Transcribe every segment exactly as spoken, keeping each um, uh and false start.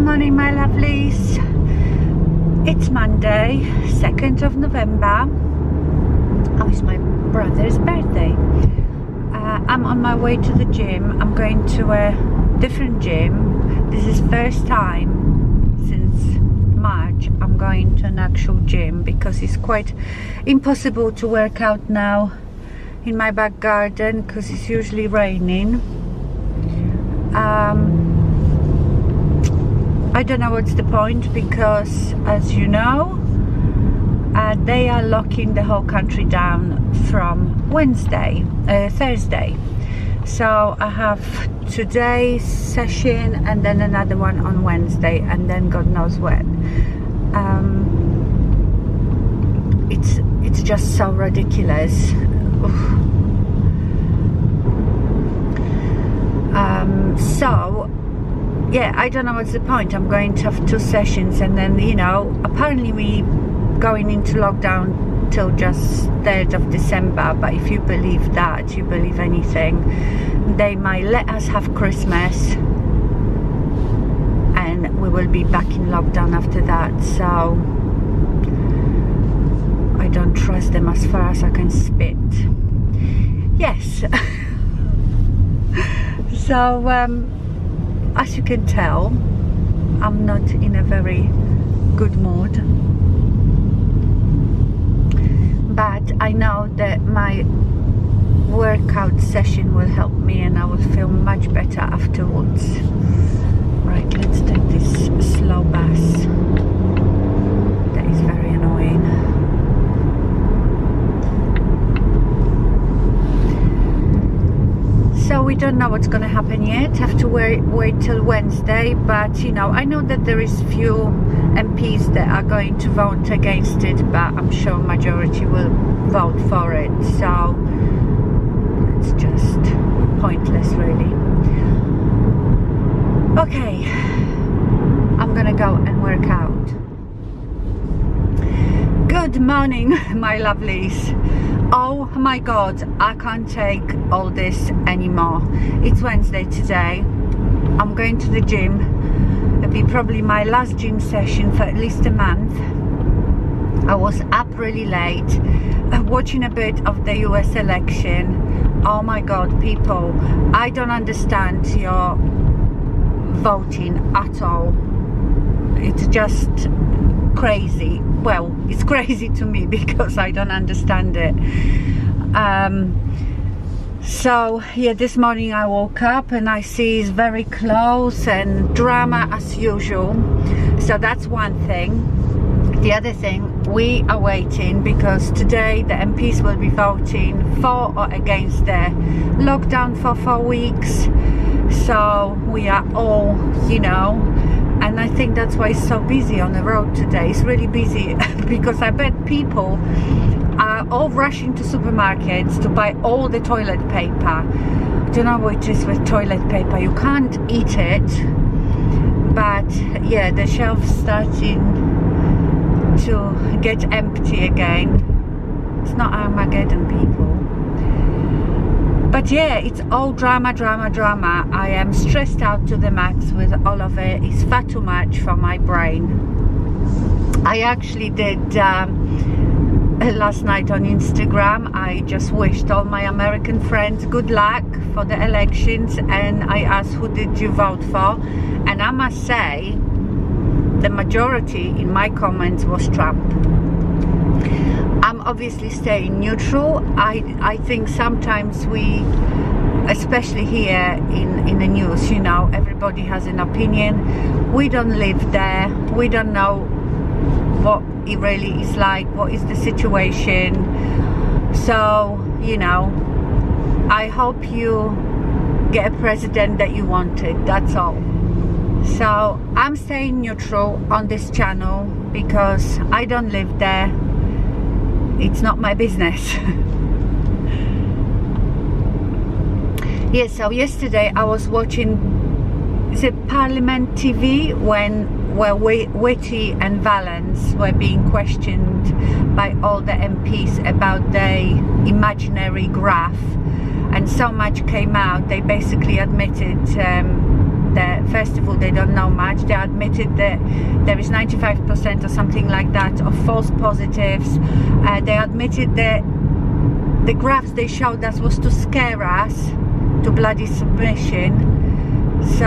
Good morning, my lovelies. It's Monday, second of November. Oh, it's my brother's birthday. Uh, I'm on my way to the gym. I'm going to a different gym. This is first time since March I'm going to an actual gym because it's quite impossible to work out now in my back garden because it's usually raining. Um, I don't know what's the point because, as you know, uh, they are locking the whole country down from Wednesday, uh, Thursday. So I have today's session and then another one on Wednesday and then God knows when. Um, it's, it's just so ridiculous. Oof. Um, so yeah, I don't know what's the point. I'm going to have two sessions and then, you know, apparently we going into lockdown till just third of December, but if you believe that, you believe anything. They might let us have Christmas and we will be back in lockdown after that, so I don't trust them as far as I can spit. Yes. So, um, as you can tell, I'm not in a very good mood, but I know that my workout session will help me and I will feel much better afterwards. Right, let's take this slow bus. That is very annoying. So we don't know what's going to happen yet. Have to wait, wait till Wednesday. But you know, I know that there is few M Ps that are going to vote against it, but I'm sure majority will vote for it. So it's just pointless, really. Okay, I'm gonna go and work out. Good morning, my lovelies. Oh my God, I can't take all this anymore. It's Wednesday today. I'm going to the gym. It'll be probably my last gym session for at least a month. I was up really late, uh, watching a bit of the U S election. Oh my God, people, I don't understand your voting at all. It's just crazy. Well, it's crazy to me because I don't understand it. Um, so yeah, this morning I woke up and I see it's very close and drama as usual, so that's one thing. The other thing, we are waiting because today the M Ps will be voting for or against their lockdown for four weeks, so we are all, you know. And I think that's why it's so busy on the road today. It's really busy because I bet people are all rushing to supermarkets to buy all the toilet paper. I don't know what it is with toilet paper. You can't eat it. But yeah, the shelf's starting to get empty again. It's not Armageddon, people. But yeah, it's all drama, drama, drama. I am stressed out to the max with all of it. It's far too much for my brain. I actually did um, last night on Instagram, I just wished all my American friends good luck for the elections and I asked, who did you vote for? And I must say, the majority in my comments was Trump. I'm obviously staying neutral. I, I think sometimes we, especially here in, in the news, you know, everybody has an opinion. We don't live there. We don't know what it really is like, what is the situation. So, you know, I hope you get a president that you wanted, that's all. So I'm staying neutral on this channel because I don't live there. It's not my business. Yeah, so yesterday I was watching, is it Parliament T V, when where Whitty and Valence were being questioned by all the M Ps about their imaginary graph, and so much came out. They basically admitted um, that festival, they don't know much. They admitted that there is ninety-five percent or something like that of false positives. Uh, they admitted that the graphs they showed us was to scare us to bloody submission. So,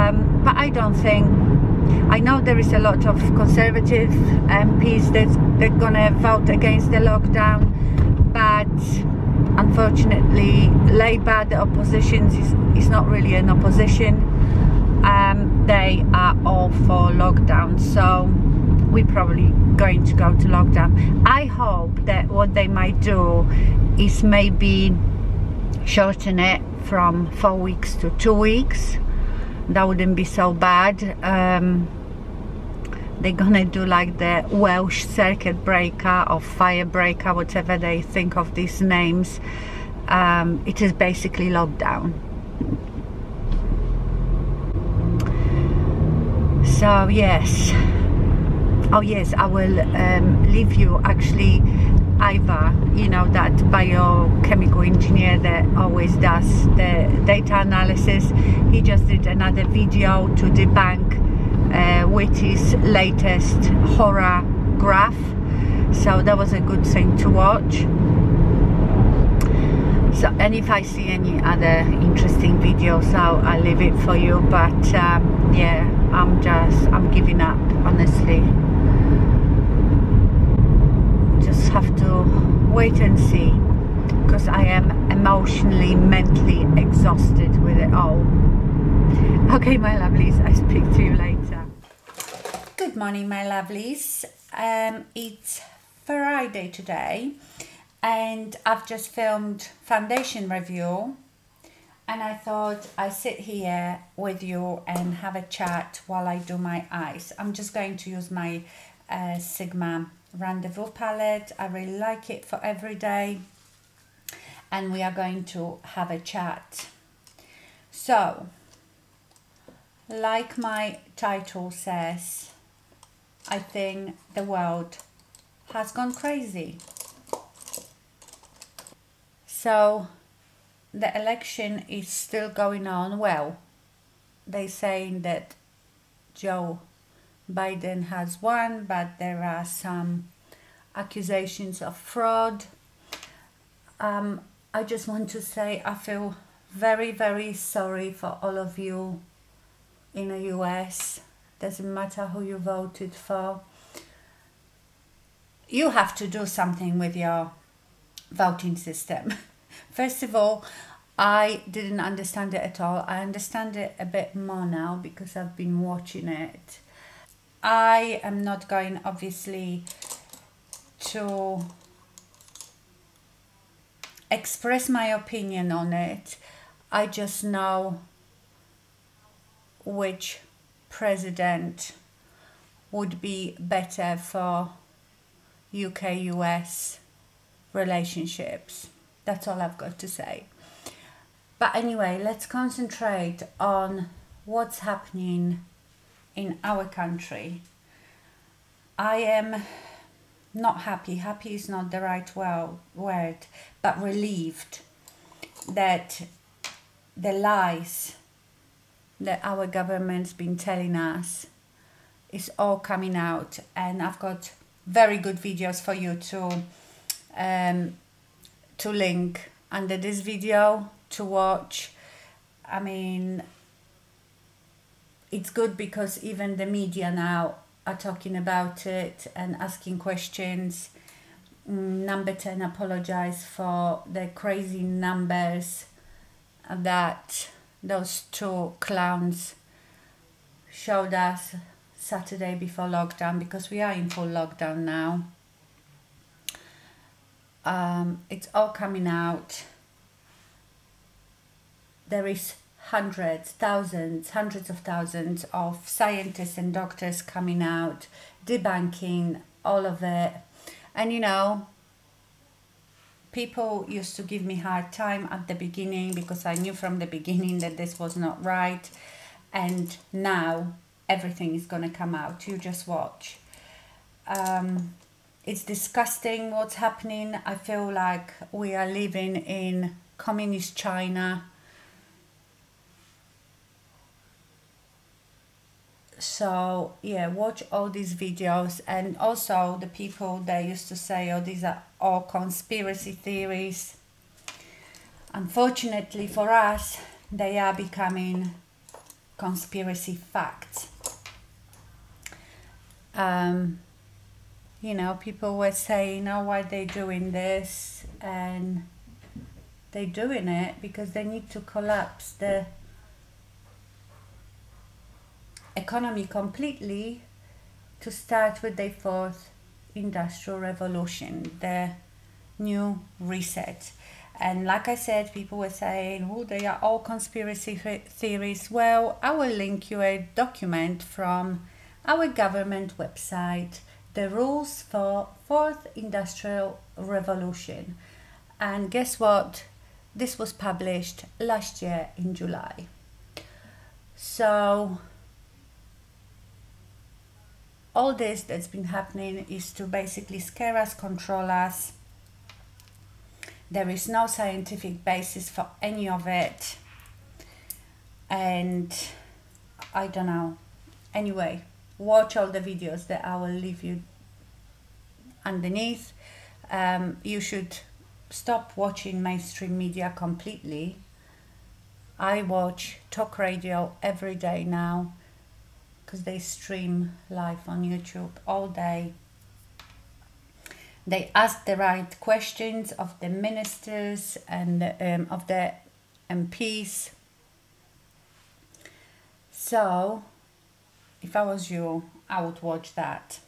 um, but I don't think, I know there is a lot of Conservative M Ps that they're gonna vote against the lockdown, but unfortunately, Labour, the opposition, is, is not really an opposition. Um, they are all for lockdown, so we're probably going to go to lockdown. I hope that what they might do is maybe shorten it from four weeks to two weeks. That wouldn't be so bad. Um, they're gonna do like the Welsh circuit breaker or fire breaker, whatever they think of these names. Um, it is basically lockdown. So yes, oh yes, I will um, leave you actually Ivor, you know, that biochemical engineer that always does the data analysis. He just did another video to debunk Uh, Witty's latest horror graph, so that was a good thing to watch. So, and if I see any other interesting videos, I'll, I'll leave it for you, but um, yeah, I'm just I'm giving up, honestly. Just have to wait and see, because I am emotionally, mentally exhausted with it all. Okay, my lovelies, I speak to you later. Good morning, my lovelies. Um, it's Friday today, and I've just filmed foundation review, and I thought I'd sit here with you and have a chat while I do my eyes. I'm just going to use my uh, Sigma Rendezvous palette. I really like it for every day, and we are going to have a chat. So, like my title says, I think the world has gone crazy. So the election is still going on. Well, they're saying that Joe Biden has won, but there are some accusations of fraud. Um, I just want to say I feel very, very sorry for all of you in the U S, doesn't matter who you voted for. You have to do something with your voting system. First of all, I didn't understand it at all. I understand it a bit more now because I've been watching it. I am not going, obviously, to express my opinion on it. I just know which president would be better for U K U S relationships. That's all I've got to say. But anyway, let's concentrate on what's happening in our country. I am not happy. Happy is not the right word, but relieved that the lies that our government's been telling us is all coming out, and I've got very good videos for you to um, to link under this video to watch. I mean, it's good because even the media now are talking about it and asking questions. Number ten apologized for the crazy numbers that those two clowns showed us Saturday before lockdown, because we are in full lockdown now. Um, it's all coming out. There is hundreds, thousands, hundreds of thousands of scientists and doctors coming out, debunking all of it. And you know, people used to give me a hard time at the beginning because I knew from the beginning that this was not right, and now everything is going to come out. You just watch. Um, it's disgusting what's happening. I feel like we are living in communist China. So yeah, watch all these videos. And also the people, they used to say, oh, these are all conspiracy theories. Unfortunately for us, they are becoming conspiracy facts. Um, you know, people were saying, oh, why are they doing this? And they're doing it because they need to collapse the economy completely to start with the fourth industrial revolution, the new reset. And like I said, people were saying, oh, they are all conspiracy theories. Well, I will link you a document from our government website, the rules for fourth industrial revolution. And guess what? This was published last year in July. So all this that's been happening is to basically scare us, control us. There is no scientific basis for any of it. And I don't know. Anyway, watch all the videos that I will leave you underneath. Um, you should stop watching mainstream media completely. I watch talk radio every day now, because they stream live on YouTube all day. They ask the right questions of the ministers and um, of the M Ps. So if I was you, I would watch that,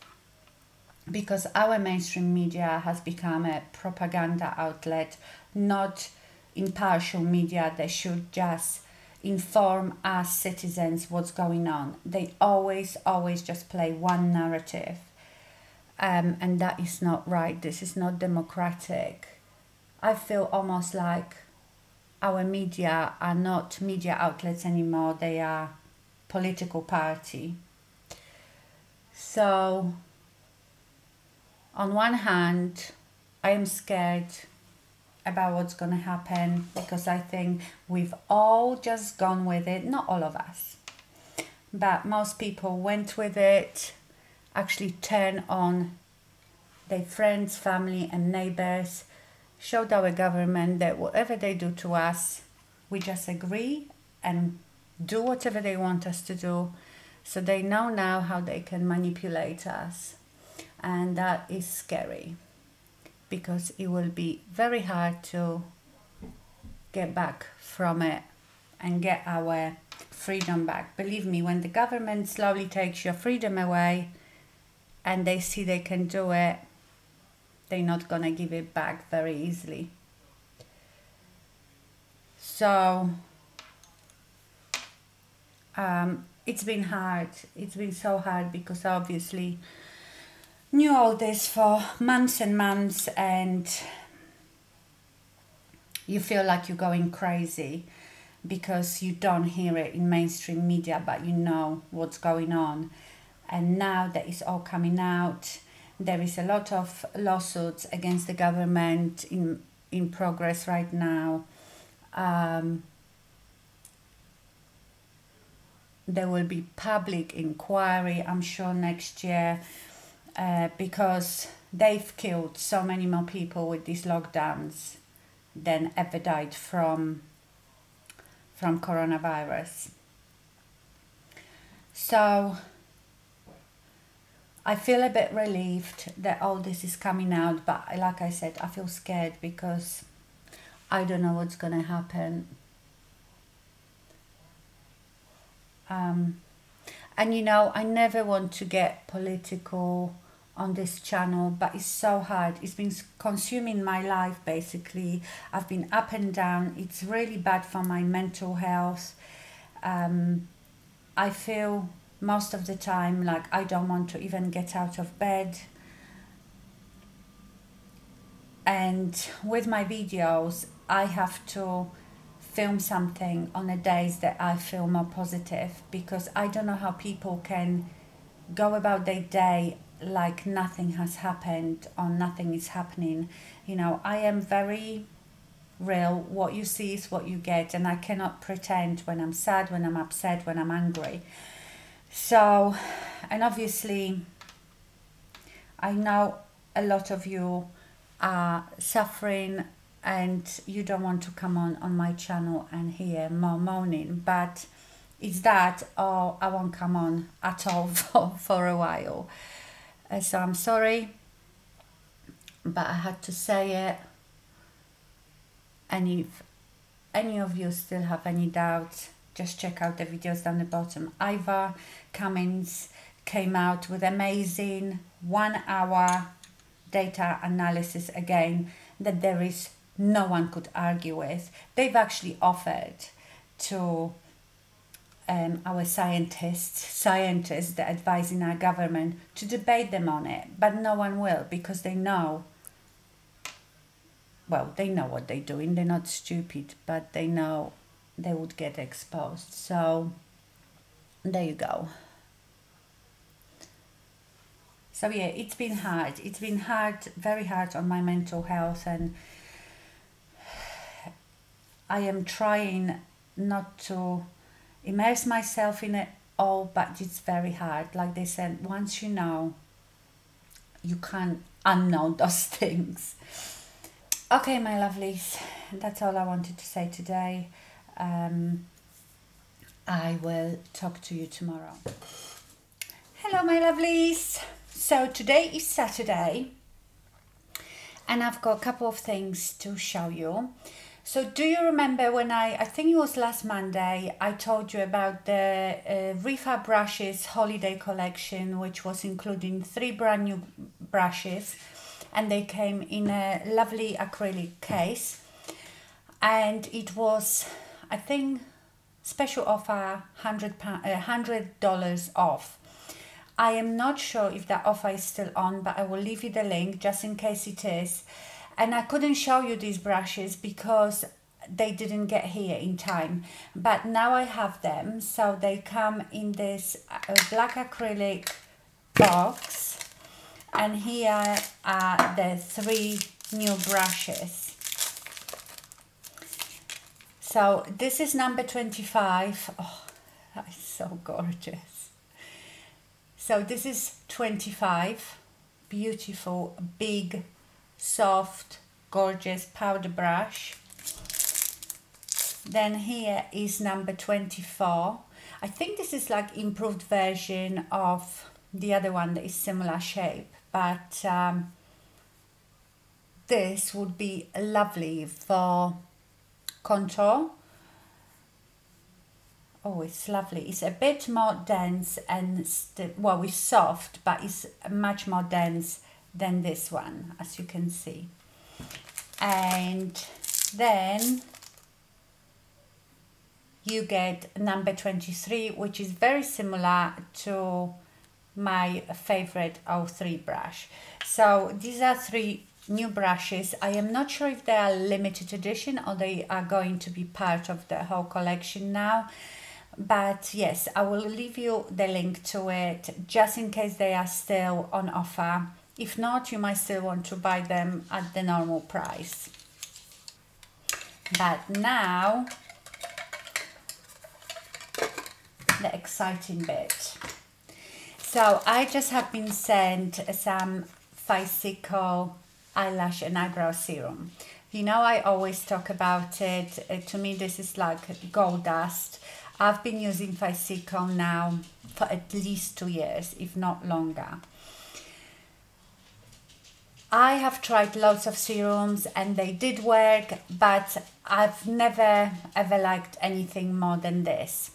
because our mainstream media has become a propaganda outlet, not impartial media that should just inform us citizens what's going on. They always, always just play one narrative. Um, and that is not right. This is not democratic. I feel almost like our media are not media outlets anymore. They are political party. So on one hand, I am scared about what's going to happen, because I think we've all just gone with it. Not all of us, but most people went with it, actually turned on their friends, family and neighbors, showed our government that whatever they do to us, we just agree and do whatever they want us to do. So they know now how they can manipulate us. And that is scary, because it will be very hard to get back from it and get our freedom back. Believe me, when the government slowly takes your freedom away and they see they can do it, they're not gonna give it back very easily. So um, it's been hard. It's been so hard, because obviously knew all this for months and months, and you feel like you're going crazy because you don't hear it in mainstream media, but you know what's going on. And now that it's all coming out, there is a lot of lawsuits against the government in in progress right now. Um, there will be public inquiry, I'm sure, next year. Uh, because they've killed so many more people with these lockdowns than ever died from from coronavirus. So I feel a bit relieved that all this is coming out, but like I said, I feel scared because I don't know what's gonna happen. Um, and you know, I never want to get political on this channel, but it's so hard. It's been consuming my life, basically. I've been up and down. It's really bad for my mental health. Um, I feel most of the time like I don't want to even get out of bed. And with my videos, I have to film something on the days that I feel more positive, because I don't know how people can go about their day like nothing has happened or nothing is happening. You know, I am very real. What you see is what you get, and I cannot pretend when I'm sad, when I'm upset, when I'm angry. So, and obviously, I know a lot of you are suffering and you don't want to come on, on my channel and hear more moaning, but it's that or I won't come on at all for, for a while. Uh, so I'm sorry, but I had to say it. And if any of you still have any doubts, just check out the videos down the bottom. Ivor Cummins came out with amazing one hour data analysis again that there is no one could argue with. They've actually offered to um, our scientists, scientists that advise in our government to debate them on it, but no one will because they know, well, they know what they're doing. They're not stupid, but they know they would get exposed. So there you go. So yeah, it's been hard. It's been hard, very hard on my mental health, and I am trying not to immerse myself in it all, but it's very hard. Like they said, once you know, you can't unknow those things. Okay, my lovelies, that's all I wanted to say today. Um, I will talk to you tomorrow. Hello, my lovelies. So today is Saturday and I've got a couple of things to show you. So do you remember when I, I think it was last Monday, I told you about the uh, Rephr brushes holiday collection, which was including three brand new brushes, and they came in a lovely acrylic case. And it was, I think, special offer, one hundred dollars off. I am not sure if that offer is still on, but I will leave you the link just in case it is. And I couldn't show you these brushes because they didn't get here in time. But now I have them. So they come in this black acrylic box. And here are the three new brushes. So this is number twenty-five. Oh, that is so gorgeous. So this is twenty-five, beautiful, big, soft, gorgeous powder brush. Then here is number twenty-four. I think this is like improved version of the other one that is similar shape, but um, this would be lovely for contour. Oh, it's lovely. It's a bit more dense and well, it's soft, but it's much more dense than this one, as you can see. And then you get number twenty-three, which is very similar to my favorite oh three brush. So these are three new brushes. I am not sure if they are limited edition or they are going to be part of the whole collection now, but yes, I will leave you the link to it just in case they are still on offer. If not, you might still want to buy them at the normal price. But now the exciting bit. So I just have been sent some Fysiko eyelash and eyebrow serum. You know, I always talk about it. Uh, to me, this is like gold dust. I've been using Fysiko now for at least two years, if not longer. I have tried lots of serums and they did work, but I've never ever liked anything more than this.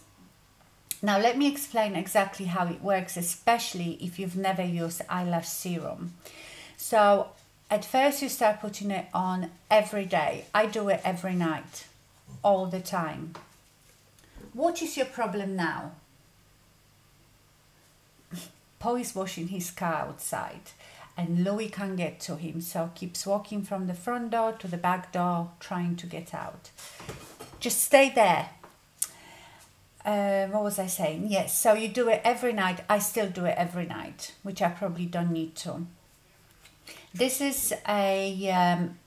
Now let me explain exactly how it works, especially if you've never used eyelash serum. So at first you start putting it on every day. I do it every night, all the time. What is your problem now? Paul is washing his car outside and Louis can't get to him, so keeps walking from the front door to the back door trying to get out. Just stay there. Uh, what was I saying? Yes, so you do it every night. I still do it every night, which I probably don't need to. This is a um,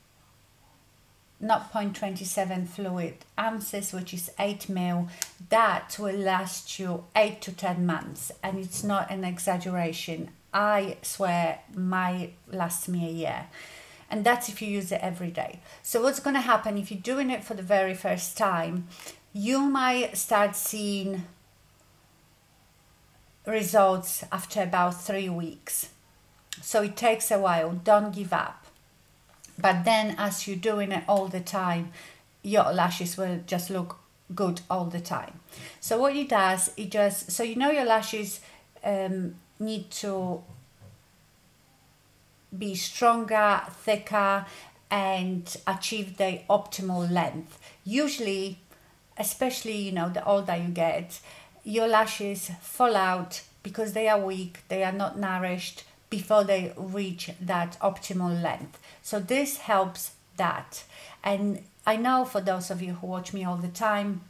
zero point two seven fluid ounces, which is eight mil. That will last you eight to ten months, and it's not an exaggeration. I swear my lasts me a year, and that's if you use it every day. So what's going to happen if you're doing it for the very first time, you might start seeing results after about three weeks, so it takes a while. Don't give up. But then as you're doing it all the time, your lashes will just look good all the time. So what it does, it just, so you know your lashes um, need to be stronger, thicker, and achieve the optimal length. Usually, especially, you know, the older you get, your lashes fall out because they are weak, they are not nourished before they reach that optimal length. So this helps that. And I know for those of you who watch me all the time,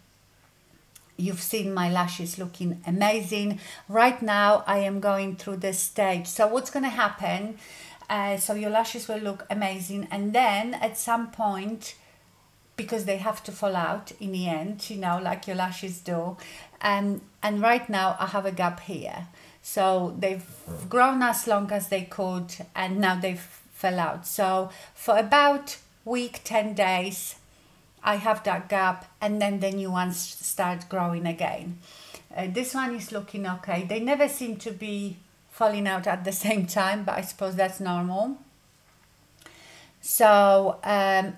you've seen my lashes looking amazing. Right now I am going through this stage. So what's going to happen, uh, so your lashes will look amazing, and then at some point, because they have to fall out in the end, you know, like your lashes do. Um, and right now I have a gap here. So they've grown as long as they could, and now they've fell out. So for about week, ten days, I have that gap, and then the new ones start growing again. Uh, this one is looking okay. They never seem to be falling out at the same time, but I suppose that's normal. So, um,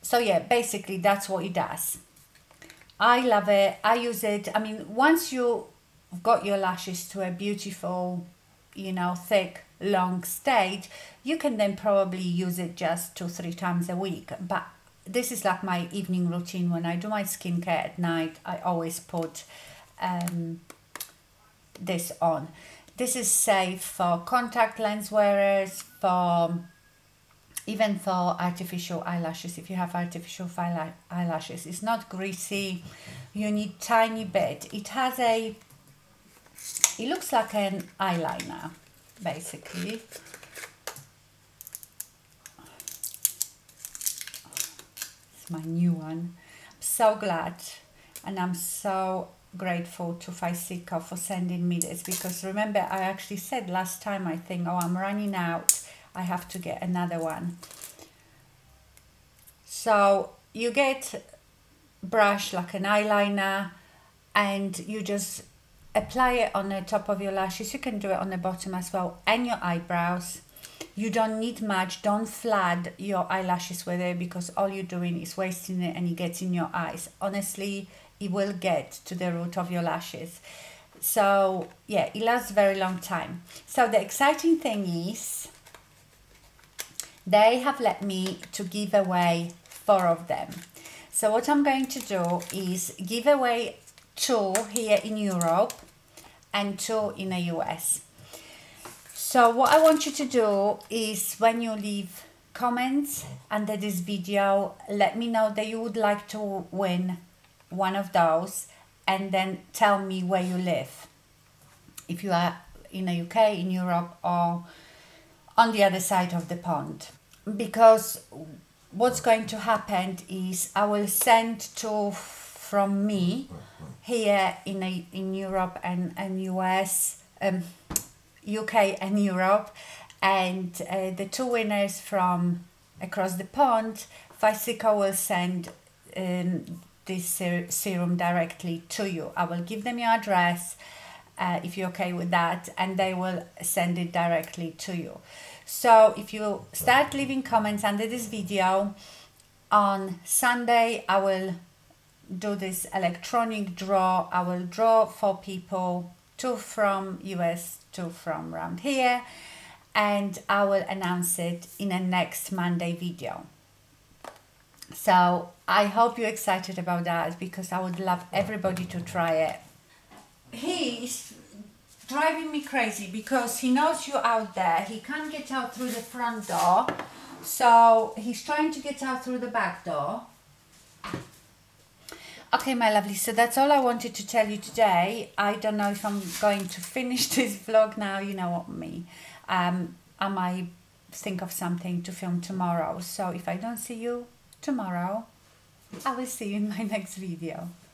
So yeah, basically that's what it does. I love it, I use it. I mean, once you've got your lashes to a beautiful, you know, thick, long stage, you can then probably use it just two, three times a week. But this is like my evening routine. When I do my skincare at night, I always put um, this on. This is safe for contact lens wearers, for even for artificial eyelashes. If you have artificial eyelashes, it's not greasy. You need tiny bit. It has a, it looks like an eyeliner, basically. It's my new one. I'm so glad, and I'm so grateful to Fysiko for sending me this, because remember I actually said last time, I think, oh, I'm running out, I have to get another one. So you get brush like an eyeliner, and you just apply it on the top of your lashes. You can do it on the bottom as well, and your eyebrows. You don't need much. Don't flood your eyelashes with it, because all you're doing is wasting it, and it gets in your eyes. Honestly, it will get to the root of your lashes. So yeah, it lasts a very long time. So the exciting thing is, they have let me to give away four of them. So what I'm going to do is give away two here in Europe and two in the U S. So what I want you to do is, when you leave comments under this video, let me know that you would like to win one of those, and then tell me where you live. If you are in the U K, in Europe, or on the other side of the pond. Because what's going to happen is, I will send two from me here in a, in Europe and, and U S, um, U K and Europe, and uh, the two winners from across the pond, Fysiko will send um, this ser serum directly to you. I will give them your address, Uh, if you're okay with that, and they will send it directly to you. So if you start leaving comments under this video, on Sunday I will do this electronic draw. I will draw four people, two from U S, two from around here, and I will announce it in a next Monday video. So I hope you're excited about that, because I would love everybody to try it. He is driving me crazy, because he knows you're out there. He can't get out through the front door, so he's trying to get out through the back door. Okay, my lovely, so that's all I wanted to tell you today. I don't know if I'm going to finish this vlog now. You know what me. Um, I might think of something to film tomorrow. So if I don't see you tomorrow, I will see you in my next video.